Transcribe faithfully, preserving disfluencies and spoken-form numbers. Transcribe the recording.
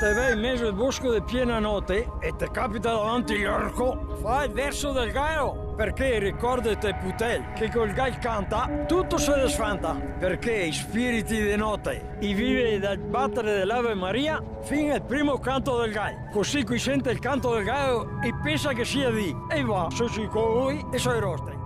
te vej между Bosco e Pienanote e te capita davanti l'orco, fa il verso del gallo, perché ricordate Putel che col gallo canta tutto si desfanta, perché i spiriti di notte i vive dal battere dell'Ave Maria fino al primo canto del gallo, così qui sente il canto del gallo e pensa che sia di e va su sui coi e sui rostri.